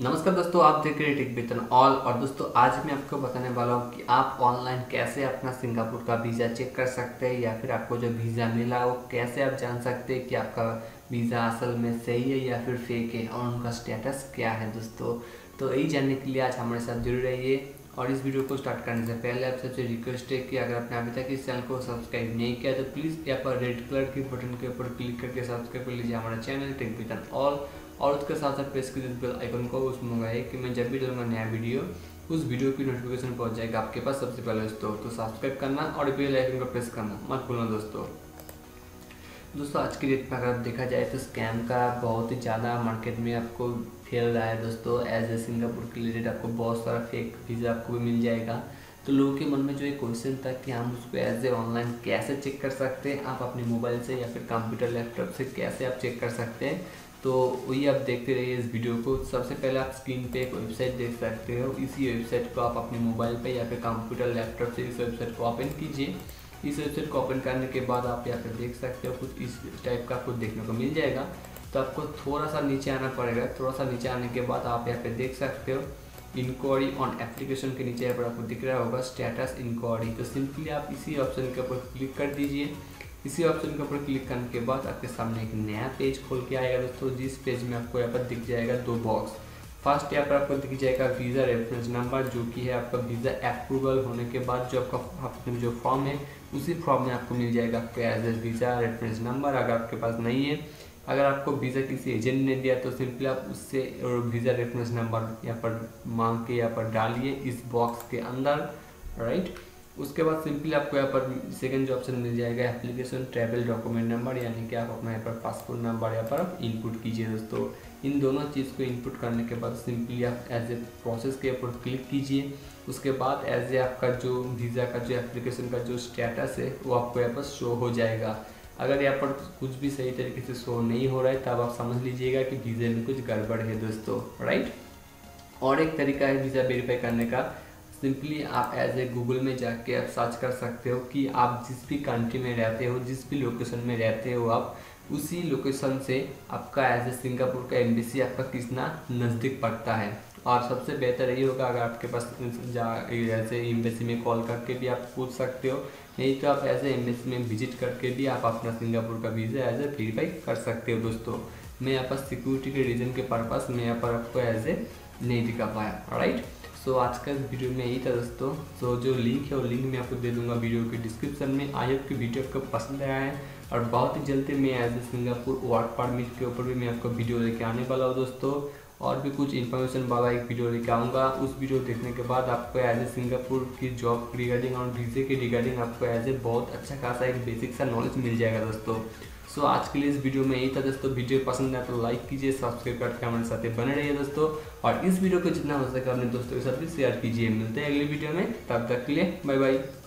नमस्कार दोस्तों, आप देख रहे हैं टेक बितन ऑल। और दोस्तों आज मैं आपको बताने वाला हूँ कि आप ऑनलाइन कैसे अपना सिंगापुर का वीज़ा चेक कर सकते हैं, या फिर आपको जो वीज़ा मिला वो कैसे आप जान सकते हैं कि आपका वीज़ा असल में सही है या फिर फेक है और उनका स्टेटस क्या है। दोस्तों तो यही जानने के लिए आज हमारे साथ जुड़े रहिए। और इस वीडियो को स्टार्ट करने से पहले आप सबसे रिक्वेस्ट है कि अगर आपने अभी तक इस चैनल को सब्सक्राइब नहीं किया तो प्लीज़ यहाँ पर रेड कलर के बटन के ऊपर क्लिक करके सब्सक्राइब कर लीजिए हमारा चैनल टेक बिटन ऑल। और उसके साथ साथ प्रेस कीजिए बेल आइकन को, उसमें होगा कि मैं जब भी डालूंगा नया वीडियो उस वीडियो की नोटिफिकेशन पहुँच जाएगा आपके पास सबसे पहले। दोस्तों तो सब्सक्राइब करना और बेल आइकन को प्रेस करना मत भूलना। दोस्तों आज की डेट में अगर आप देखा जाए तो स्कैम का बहुत ही ज़्यादा मार्केट में आपको फैल रहा है। दोस्तों एज ए सिंगापुर के रिलेटेड आपको बहुत सारा फेक वीज़ा आपको भी मिल जाएगा। तो लोगों के मन में जो एक क्वेश्चन था कि हम उसको एज ए ऑनलाइन कैसे चेक कर सकते हैं, आप अपने मोबाइल से या फिर कंप्यूटर लैपटॉप से कैसे आप चेक कर सकते हैं, तो वही आप देखते रहिए इस वीडियो को। सबसे पहले आप स्क्रीन पे एक वेबसाइट देख सकते हो, इसी वेबसाइट को आप अपने मोबाइल पर या फिर कंप्यूटर लैपटॉप से इस वेबसाइट को ओपन कीजिए। इस वेबसाइट को ओपन करने के बाद आप यहाँ पर देख सकते हो कुछ इस टाइप का कुछ देखने को मिल जाएगा। तो आपको थोड़ा सा नीचे आना पड़ेगा। थोड़ा सा नीचे आने के बाद आप यहाँ पे देख सकते हो इंक्वायरी ऑन एप्लीकेशन के नीचे यहाँ पर आपको दिख रहा होगा स्टेटस इंक्वायरी। तो सिंपली आप इसी ऑप्शन के ऊपर क्लिक कर दीजिए। इसी ऑप्शन के ऊपर क्लिक करने के बाद आपके सामने एक नया पेज खोल के आएगा दोस्तों, जिस पेज में आपको यहाँ पर दिख जाएगा दो बॉक्स। फर्स्ट यहाँ पर आपको दिख जाएगा वीज़ा रेफरेंस नंबर, जो कि है आपका वीज़ा अप्रूवल होने के बाद जो आपका अपने जो फॉर्म है उसी फॉर्म में आपको मिल जाएगा आपके as a visa reference number. अगर आपके पास नहीं है, अगर आपको वीज़ा किसी एजेंट ने दिया तो सिंपली आप उससे वीज़ा रेफरेंस नंबर यहाँ पर मांग के यहाँ पर डालिए इस बॉक्स के अंदर, राइट। उसके बाद सिंपली आपको यहाँ पर सेकेंड जो ऑप्शन मिल जाएगा एप्लीकेशन ट्रैवल डॉक्यूमेंट नंबर, यानी कि आप अपना यहाँ पर पासपोर्ट नंबर यहाँ पर आप इनपुट कीजिए। दोस्तों इन दोनों चीज़ को इनपुट करने के बाद सिंपली आप एज ए प्रोसेस के ऊपर क्लिक कीजिए। उसके बाद एज ए आपका जो वीज़ा का जो एप्लीकेशन का जो स्टेटस है वो आपको यहाँ पर शो हो जाएगा। अगर यहाँ पर कुछ भी सही तरीके से शो नहीं हो रहा है तब आप समझ लीजिएगा कि वीज़ा में कुछ गड़बड़ है दोस्तों, राइट। और एक तरीका है वीज़ा वेरीफाई करने का, सिंपली आप एज ए गूगल में जाके आप सर्च कर सकते हो कि आप जिस भी कंट्री में रहते हो, जिस भी लोकेशन में रहते हो, आप उसी लोकेशन से आपका एज ए सिंगापुर का एम्बेसी आपका कितना नज़दीक पड़ता है। और सबसे बेहतर यही होगा अगर आपके पास एज ए एम्बेसी में कॉल करके भी आप पूछ सकते हो, नहीं तो आप एज ए एम्बेसी में विजिट करके भी आप अपना सिंगापुर का वीज़ा एज ए वेरीफाई कर सकते हो। दोस्तों मैं यहाँ पर सिक्योरिटी के रीज़न के पर्पज़ में यहाँ पर आपको एज ए नहीं दिखा पाया, राइट। सो आज का वीडियो में यही था दोस्तों। सो जो लिंक है वो लिंक मैं आपको दे दूंगा वीडियो के डिस्क्रिप्शन में। आई होप कि वीडियो आपको पसंद आया है। और बहुत ही जल्दी मैं as a Singapore work permit के ऊपर भी मैं आपको वीडियो लेके आने वाला हूँ दोस्तों। और भी कुछ इन्फॉर्मेशन वाला एक वीडियो लेके आऊँगा। उस वीडियो देखने के बाद आपको एज ए सिंगापुर की जॉब रिगार्डिंग और वीज़े के रिगार्डिंग आपको एज ए बहुत अच्छा खासा एक बेसिक सा नॉलेज मिल जाएगा दोस्तों। सो आज के लिए इस वीडियो में यही था दोस्तों। वीडियो पसंद आया तो लाइक कीजिए, सब्सक्राइब करके हमारे साथ बने रहिए दोस्तों। और इस वीडियो को जितना हो सके अपने दोस्तों के साथ भी शेयर कीजिए। मिलते हैं अगली वीडियो में, तब तक के लिए बाय बाय।